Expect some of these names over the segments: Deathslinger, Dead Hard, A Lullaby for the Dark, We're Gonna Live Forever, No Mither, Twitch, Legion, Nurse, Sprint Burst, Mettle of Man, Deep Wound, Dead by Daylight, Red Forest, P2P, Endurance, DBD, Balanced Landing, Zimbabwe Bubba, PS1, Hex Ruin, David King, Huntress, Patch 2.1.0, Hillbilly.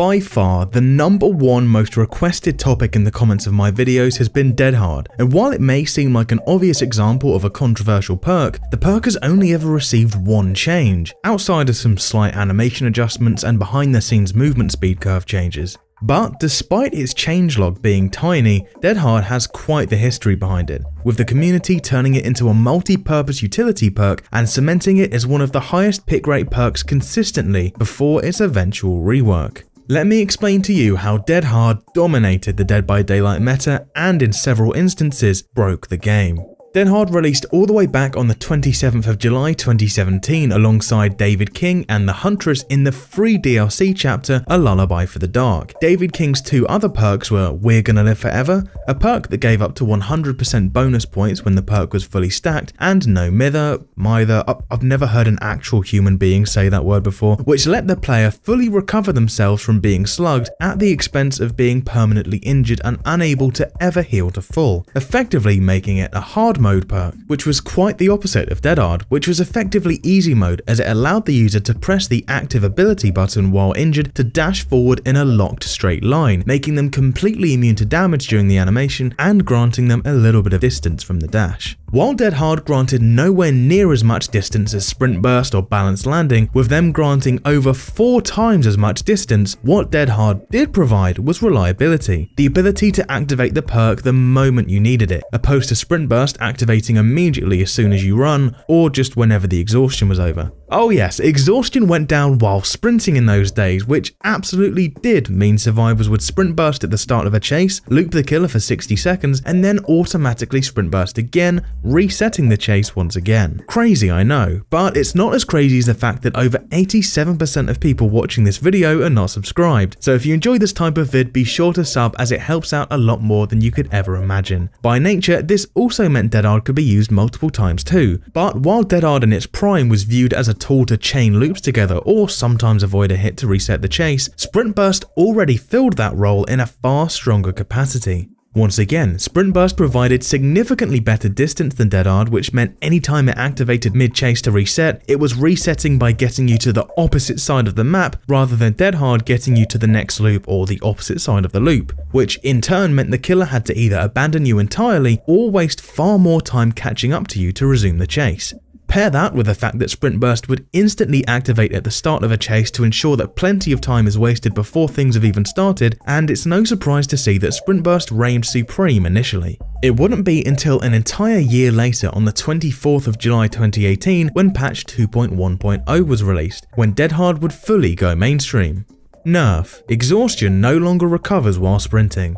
By far, the #1 most requested topic in the comments of my videos has been Dead Hard, and while it may seem like an obvious example of a controversial perk, the perk has only ever received one change, outside of some slight animation adjustments and behind the scenes movement speed curve changes. But despite its changelog being tiny, Dead Hard has quite the history behind it, with the community turning it into a multi-purpose utility perk and cementing it as one of the highest pick rate perks consistently before its eventual rework. Let me explain to you how Dead Hard dominated the Dead by Daylight meta and in several instances broke the game. Dead Hard released all the way back on the 27th of July 2017 alongside David King and the Huntress in the free DLC chapter A Lullaby for the Dark. David King's two other perks were We're Gonna Live Forever, a perk that gave up to 100% bonus points when the perk was fully stacked, and No Mither, I've never heard an actual human being say that word before, which let the player fully recover themselves from being slugged at the expense of being permanently injured and unable to ever heal to full, effectively making it a hard mode perk, which was quite the opposite of Dead Hard, which was effectively easy mode as it allowed the user to press the active ability button while injured to dash forward in a locked straight line, making them completely immune to damage during the animation and granting them a little bit of distance from the dash. While Dead Hard granted nowhere near as much distance as Sprint Burst or Balanced Landing, with them granting over 4 times as much distance, what Dead Hard did provide was reliability, the ability to activate the perk the moment you needed it, opposed to Sprint Burst activating immediately as soon as you run, or just whenever the exhaustion was over. Oh yes, exhaustion went down while sprinting in those days, which absolutely did mean survivors would Sprint Burst at the start of a chase, loop the killer for 60 seconds, and then automatically Sprint Burst again, resetting the chase once again. Crazy, I know, but it's not as crazy as the fact that over 87% of people watching this video are not subscribed, so if you enjoy this type of vid, be sure to sub as it helps out a lot more than you could ever imagine. By nature, this also meant Dead Hard could be used multiple times too, but while Dead Hard in its prime was viewed as a tool to chain loops together or sometimes avoid a hit to reset the chase, Sprint Burst already filled that role in a far stronger capacity. Once again, Sprint Burst provided significantly better distance than Dead Hard, which meant anytime it activated mid-chase to reset, it was resetting by getting you to the opposite side of the map rather than Dead Hard getting you to the next loop or the opposite side of the loop, which in turn meant the killer had to either abandon you entirely or waste far more time catching up to you to resume the chase. Pair that with the fact that Sprint Burst would instantly activate at the start of a chase to ensure that plenty of time is wasted before things have even started, and it's no surprise to see that Sprint Burst reigned supreme initially. It wouldn't be until an entire year later on the 24th of July 2018 when Patch 2.1.0 was released, when Dead Hard would fully go mainstream. Nerf. Exhaustion no longer recovers while sprinting.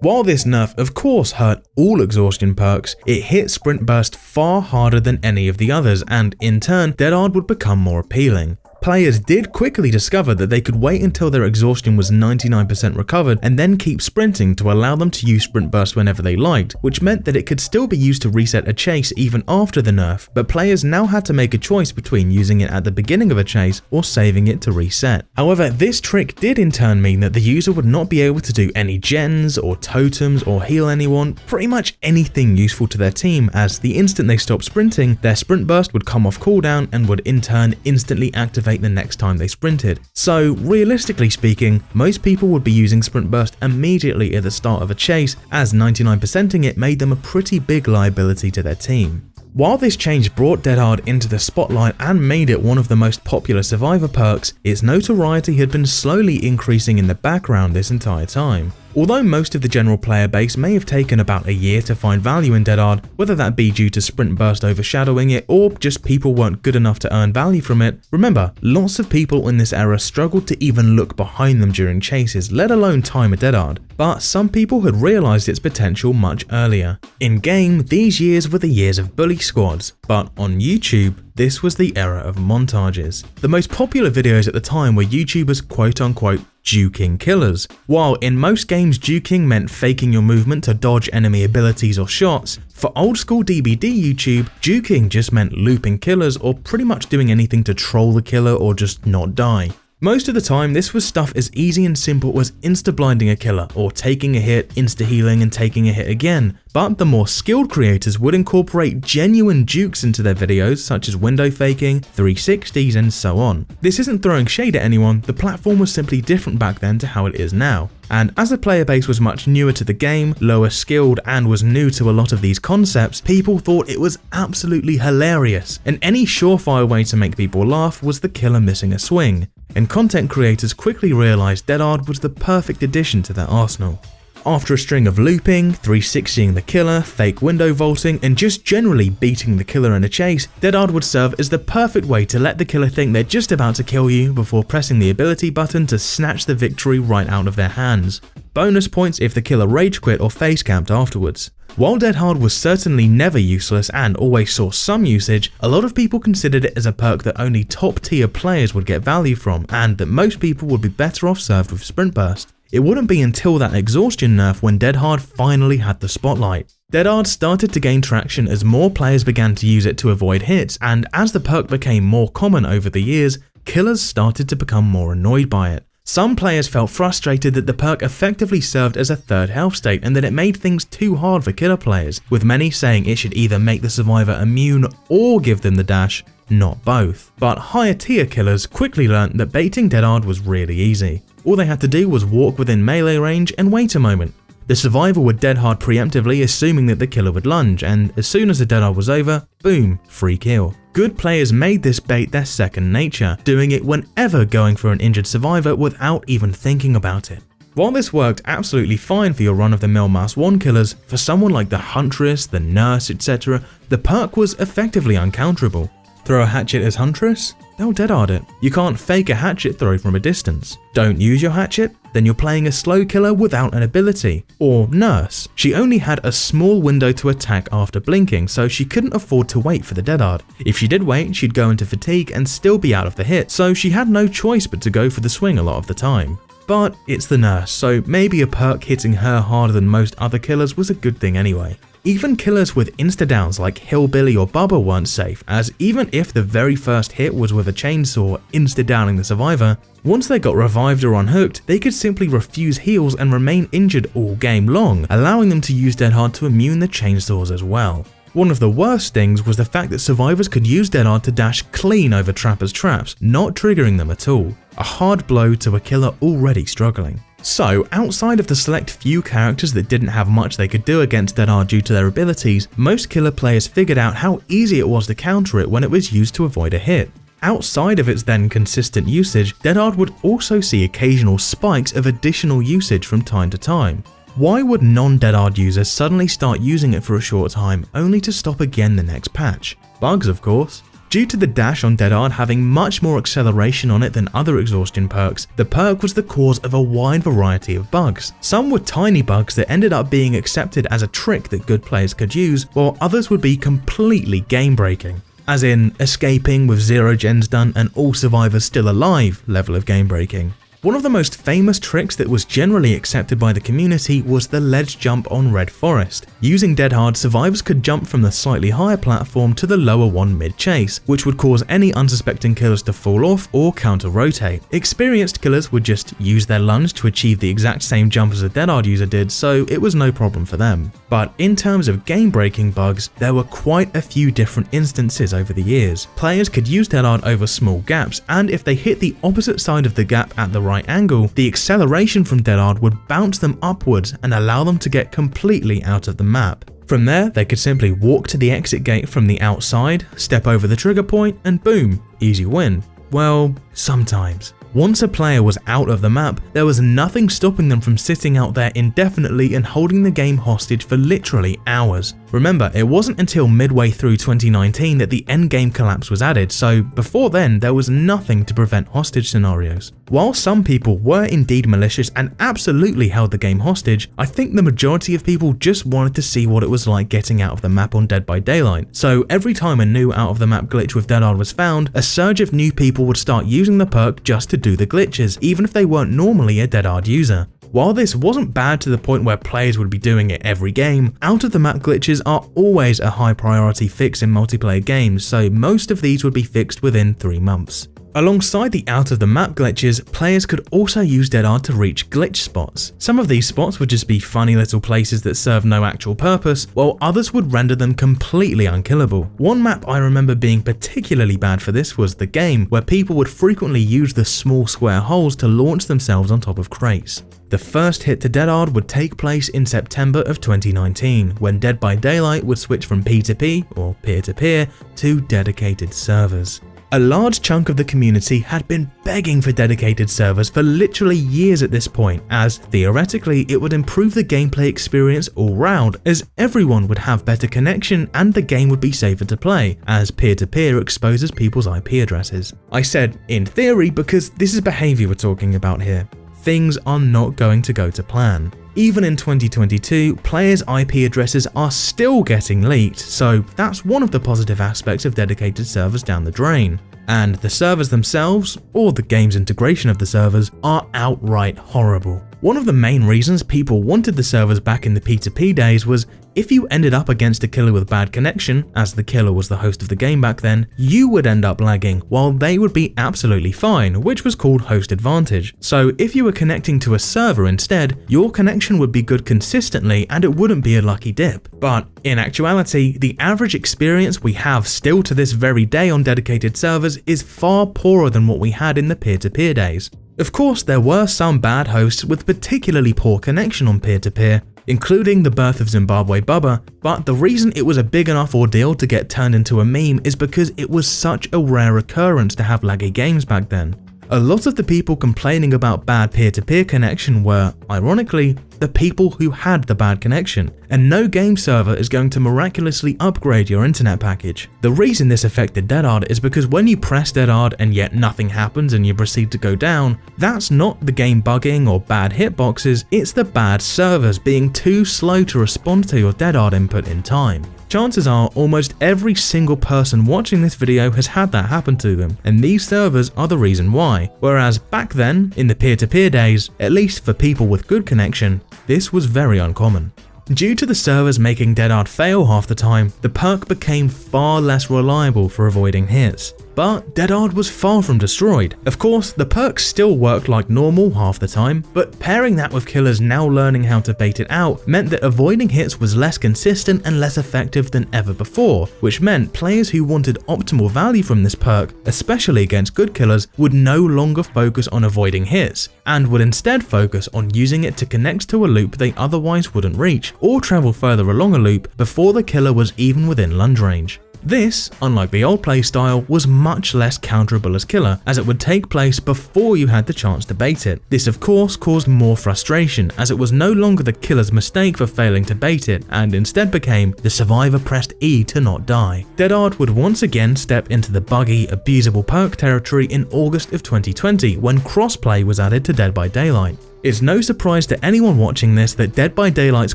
While this nerf of course hurt all exhaustion perks, it hit Sprint Burst far harder than any of the others, and in turn Dead Hard would become more appealing. Players did quickly discover that they could wait until their exhaustion was 99% recovered and then keep sprinting to allow them to use Sprint Burst whenever they liked, which meant that it could still be used to reset a chase even after the nerf, but players now had to make a choice between using it at the beginning of a chase or saving it to reset. However, this trick did in turn mean that the user would not be able to do any gens or totems or heal anyone, pretty much anything useful to their team, as the instant they stopped sprinting, their Sprint Burst would come off cooldown and would in turn instantly activate the next time they sprinted. So realistically speaking, most people would be using Sprint Burst immediately at the start of a chase, as 99%ing it made them a pretty big liability to their team. While this change brought Dead Hard into the spotlight and made it one of the most popular survivor perks, its notoriety had been slowly increasing in the background this entire time. Although most of the general player base may have taken about a year to find value in Dead Hard, whether that be due to Sprint Burst overshadowing it or just people weren't good enough to earn value from it, remember, lots of people in this era struggled to even look behind them during chases, let alone time at Dead Hard, but some people had realised its potential much earlier. In game, these years were the years of bully squads, but on YouTube, this was the era of montages. The most popular videos at the time were YouTubers quote-unquote duking killers. While in most games duking meant faking your movement to dodge enemy abilities or shots, for old school DBD YouTube, duking just meant looping killers or pretty much doing anything to troll the killer or just not die. Most of the time, this was stuff as easy and simple as insta-blinding a killer, or taking a hit, insta-healing and taking a hit again, but the more skilled creators would incorporate genuine jukes into their videos, such as window faking, 360s and so on. This isn't throwing shade at anyone, the platform was simply different back then to how it is now. And as the player base was much newer to the game, lower skilled and was new to a lot of these concepts, people thought it was absolutely hilarious, and any surefire way to make people laugh was the killer missing a swing. And content creators quickly realised Dead Hard was the perfect addition to their arsenal. After a string of looping, 360ing the killer, fake window vaulting, and just generally beating the killer in a chase, Dead Hard would serve as the perfect way to let the killer think they're just about to kill you before pressing the ability button to snatch the victory right out of their hands. Bonus points if the killer rage quit or face camped afterwards. While Dead Hard was certainly never useless and always saw some usage, a lot of people considered it as a perk that only top tier players would get value from, and that most people would be better off served with Sprint Burst. It wouldn't be until that exhaustion nerf when Dead Hard finally had the spotlight. Dead Hard started to gain traction as more players began to use it to avoid hits, and as the perk became more common over the years, killers started to become more annoyed by it. Some players felt frustrated that the perk effectively served as a third health state and that it made things too hard for killer players, with many saying it should either make the survivor immune or give them the dash, not both. But higher tier killers quickly learnt that baiting Dead Hard was really easy. All they had to do was walk within melee range and wait a moment. The survivor would Dead Hard preemptively, assuming that the killer would lunge, and as soon as the Dead Hard was over, boom, free kill. Good players made this bait their second nature, doing it whenever going for an injured survivor without even thinking about it. While this worked absolutely fine for your run-of-the-mill mass 1 killers, for someone like the Huntress, the Nurse, etc., the perk was effectively uncounterable. Throw a hatchet as Huntress? They'll Dead Hard it. You can't fake a hatchet throw from a distance. Don't use your hatchet? Then you're playing a slow killer without an ability. Or Nurse. She only had a small window to attack after blinking, so she couldn't afford to wait for the Dead Hard. If she did wait, she'd go into fatigue and still be out of the hit, so she had no choice but to go for the swing a lot of the time. But it's the Nurse, so maybe a perk hitting her harder than most other killers was a good thing anyway. Even killers with insta-downs like Hillbilly or Bubba weren't safe, as even if the very first hit was with a chainsaw insta-downing the survivor, once they got revived or unhooked, they could simply refuse heals and remain injured all game long, allowing them to use Dead Hard to immune the chainsaws as well. One of the worst things was the fact that survivors could use Dead Hard to dash clean over Trapper's traps, not triggering them at all. A hard blow to a killer already struggling. So, outside of the select few characters that didn't have much they could do against Dead Hard due to their abilities, most killer players figured out how easy it was to counter it when it was used to avoid a hit. Outside of its then consistent usage, Dead Hard would also see occasional spikes of additional usage from time to time. Why would non-Dead Hard users suddenly start using it for a short time, only to stop again the next patch? Bugs, of course. Due to the dash on Dead Hard having much more acceleration on it than other exhaustion perks, the perk was the cause of a wide variety of bugs. Some were tiny bugs that ended up being accepted as a trick that good players could use, while others would be completely game-breaking. As in, escaping with 0 gens done and all survivors still alive level of game-breaking. One of the most famous tricks that was generally accepted by the community was the ledge jump on Red Forest. Using Dead Hard, survivors could jump from the slightly higher platform to the lower one mid-chase, which would cause any unsuspecting killers to fall off or counter-rotate. Experienced killers would just use their lunge to achieve the exact same jump as a Dead Hard user did, so it was no problem for them. But in terms of game-breaking bugs, there were quite a few different instances over the years. Players could use Dead Hard over small gaps, and if they hit the opposite side of the gap at the right angle, the acceleration from Dead Hard would bounce them upwards and allow them to get completely out of the map. From there, they could simply walk to the exit gate from the outside, step over the trigger point, and boom, easy win. Well, sometimes. Once a player was out of the map, there was nothing stopping them from sitting out there indefinitely and holding the game hostage for literally hours. Remember, it wasn't until midway through 2019 that the endgame collapse was added, so before then there was nothing to prevent hostage scenarios. While some people were indeed malicious and absolutely held the game hostage, I think the majority of people just wanted to see what it was like getting out of the map on Dead by Daylight, so every time a new out of the map glitch with Dead Hard was found, a surge of new people would start using the perk just to do the glitches, even if they weren't normally a Dead Hard user. While this wasn't bad to the point where players would be doing it every game, out-of-the-map glitches are always a high priority fix in multiplayer games, so most of these would be fixed within 3 months. Alongside the out-of-the-map glitches, players could also use Dead Hard to reach glitch spots. Some of these spots would just be funny little places that serve no actual purpose, while others would render them completely unkillable. One map I remember being particularly bad for this was The Game, where people would frequently use the small square holes to launch themselves on top of crates. The first hit to Dead Hard would take place in September of 2019, when Dead by Daylight would switch from P2P, or peer-to-peer, to dedicated servers. A large chunk of the community had been begging for dedicated servers for literally years at this point, as theoretically it would improve the gameplay experience all round, as everyone would have better connection and the game would be safer to play, as peer-to-peer exposes people's IP addresses. I said in theory because this is behaviour we're talking about here. Things are not going to go to plan. Even in 2022, players' IP addresses are still getting leaked, so that's one of the positive aspects of dedicated servers down the drain. And the servers themselves, or the game's integration of the servers, are outright horrible. One of the main reasons people wanted the servers back in the P2P days was if you ended up against a killer with bad connection, as the killer was the host of the game back then, you would end up lagging while they would be absolutely fine, which was called host advantage. So if you were connecting to a server instead, your connection would be good consistently and it wouldn't be a lucky dip. But in actuality, the average experience we have still to this very day on dedicated servers is far poorer than what we had in the peer-to-peer days. Of course, there were some bad hosts with particularly poor connection on peer-to-peer, including the birth of Zimbabwe Bubba, but the reason it was a big enough ordeal to get turned into a meme is because it was such a rare occurrence to have laggy games back then. A lot of the people complaining about bad peer-to-peer connection were, ironically, the people who had the bad connection, and no game server is going to miraculously upgrade your internet package. The reason this affected Dead Hard is because when you press Dead Hard and yet nothing happens and you proceed to go down, that's not the game bugging or bad hitboxes, it's the bad servers being too slow to respond to your Dead Hard input in time. Chances are almost every single person watching this video has had that happen to them, and these servers are the reason why. Whereas back then, in the peer-to-peer days, at least for people with good connection, this was very uncommon. Due to the servers making Dead Hard fail half the time, the perk became far less reliable for avoiding hits. But Dead Hard was far from destroyed. Of course, the perk still worked like normal half the time, but pairing that with killers now learning how to bait it out meant that avoiding hits was less consistent and less effective than ever before, which meant players who wanted optimal value from this perk, especially against good killers, would no longer focus on avoiding hits, and would instead focus on using it to connect to a loop they otherwise wouldn't reach, or travel further along a loop before the killer was even within lunge range. This, unlike the old playstyle, was much less counterable as killer, as it would take place before you had the chance to bait it. This of course caused more frustration, as it was no longer the killer's mistake for failing to bait it, and instead became the survivor pressed E to not die. Dead Hard would once again step into the buggy, abusable perk territory in August of 2020 when crossplay was added to Dead by Daylight. It's no surprise to anyone watching this that Dead by Daylight's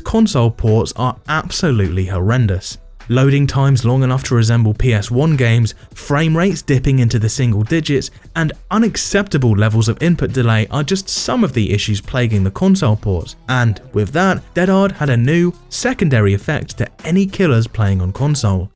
console ports are absolutely horrendous. Loading times long enough to resemble PS1 games, frame rates dipping into the single digits, and unacceptable levels of input delay are just some of the issues plaguing the console ports. And with that, Dead Hard had a new, secondary effect to any killers playing on console.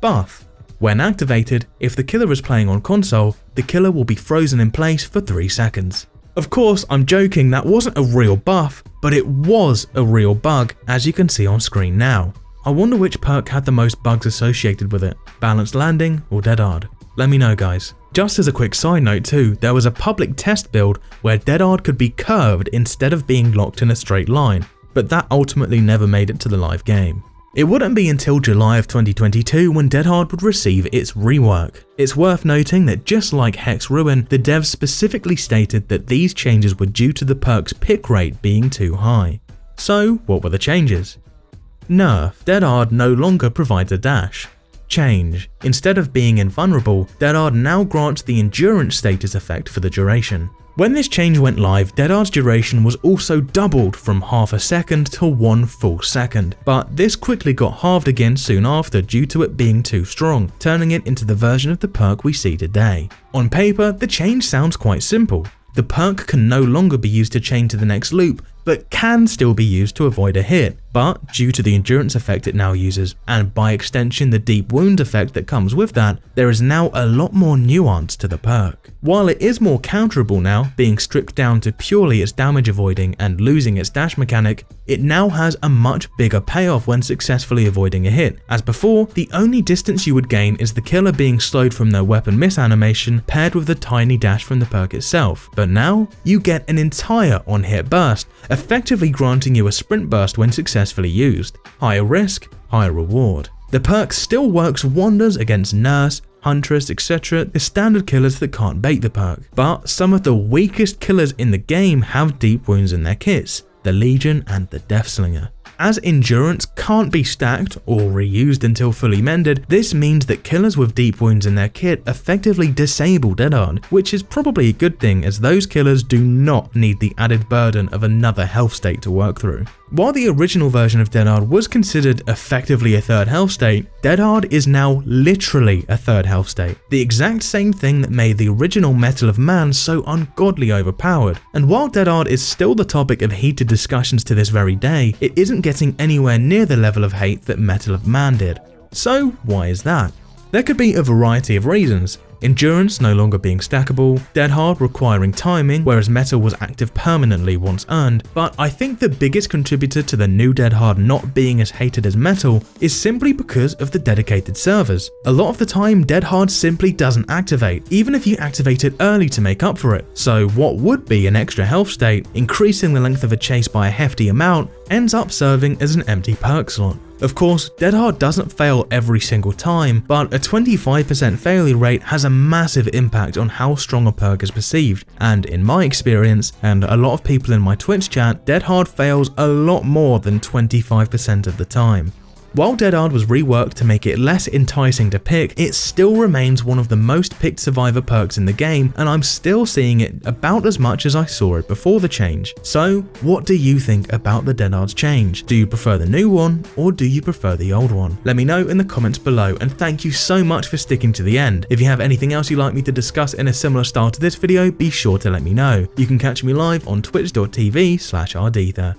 Buff. When activated, if the killer is playing on console, the killer will be frozen in place for 3 seconds. Of course, I'm joking, that wasn't a real buff, but it was a real bug, as you can see on screen now. I wonder which perk had the most bugs associated with it, Balanced Landing or Dead Hard? Let me know guys. Just as a quick side note too, there was a public test build where Dead Hard could be curved instead of being locked in a straight line, but that ultimately never made it to the live game. It wouldn't be until July of 2022 when Dead Hard would receive its rework. It's worth noting that just like Hex Ruin, the devs specifically stated that these changes were due to the perk's pick rate being too high. So what were the changes? Nerf. Dead Hard no longer provides a dash. Change. Instead of being invulnerable, Dead Hard now grants the endurance status effect for the duration. When this change went live, Dead Hard's duration was also doubled from half a second to 1 full second, but this quickly got halved again soon after due to it being too strong, turning it into the version of the perk we see today. On paper, the change sounds quite simple. The perk can no longer be used to chain to the next loop, but can still be used to avoid a hit. but due to the endurance effect it now uses, and by extension the deep wound effect that comes with that, there is now a lot more nuance to the perk. While it is more counterable now, being stripped down to purely its damage avoiding and losing its dash mechanic, it now has a much bigger payoff when successfully avoiding a hit. As before, the only distance you would gain is the killer being slowed from their weapon miss animation paired with the tiny dash from the perk itself, but now you get an entire on-hit burst, effectively granting you a sprint burst when successfully used. Higher risk, higher reward. The perk still works wonders against Nurse, Huntress, etc., the standard killers that can't bait the perk, but some of the weakest killers in the game have deep wounds in their kits, the Legion and the Deathslinger. As endurance can't be stacked or reused until fully mended, this means that killers with deep wounds in their kit effectively disable Dead Hard, which is probably a good thing as those killers do not need the added burden of another health state to work through. While the original version of Dead Hard was considered effectively a third health state, Dead Hard is now literally a third health state, the exact same thing that made the original Mettle of Man so ungodly overpowered. And while Dead Hard is still the topic of heated discussions to this very day, it isn't getting anywhere near the level of hate that Mettle of Man did. So why is that? There could be a variety of reasons. Endurance no longer being stackable, Dead Hard requiring timing, whereas Mettle was active permanently once earned, but I think the biggest contributor to the new Dead Hard not being as hated as Mettle is simply because of the dedicated servers. A lot of the time Dead Hard simply doesn't activate, even if you activate it early to make up for it, so what would be an extra health state, increasing the length of a chase by a hefty amount, ends up serving as an empty perk slot. Of course, Dead Hard doesn't fail every single time, but a 25% failure rate has a massive impact on how strong a perk is perceived, and in my experience, and a lot of people in my Twitch chat, Dead Hard fails a lot more than 25% of the time. While Dead Hard was reworked to make it less enticing to pick, it still remains one of the most picked survivor perks in the game, and I'm still seeing it about as much as I saw it before the change. So what do you think about the Dead Hard's change? Do you prefer the new one or do you prefer the old one? Let me know in the comments below, and thank you so much for sticking to the end. If you have anything else you'd like me to discuss in a similar style to this video, be sure to let me know. You can catch me live on twitch.tv/Ardetha.